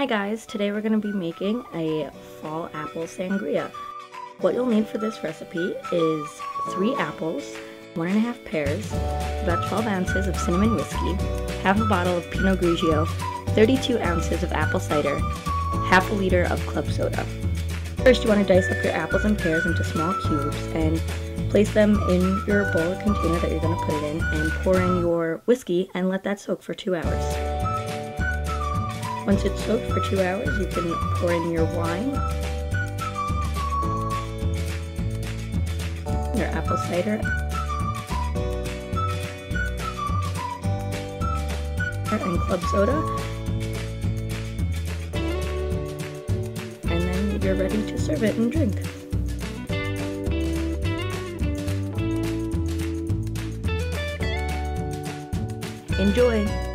Hi guys, today we're going to be making a fall apple sangria. What you'll need for this recipe is 3 apples, 1.5 pears, about 12 ounces of cinnamon whiskey, half a bottle of Pinot Grigio, 32 ounces of apple cider, half a liter of club soda. First you want to dice up your apples and pears into small cubes and place them in your bowl or container that you're going to put it in and pour in your whiskey and let that soak for 2 hours. Once it's soaked for 2 hours, you can pour in your wine, your apple cider, and club soda, and then you're ready to serve it and drink. Enjoy!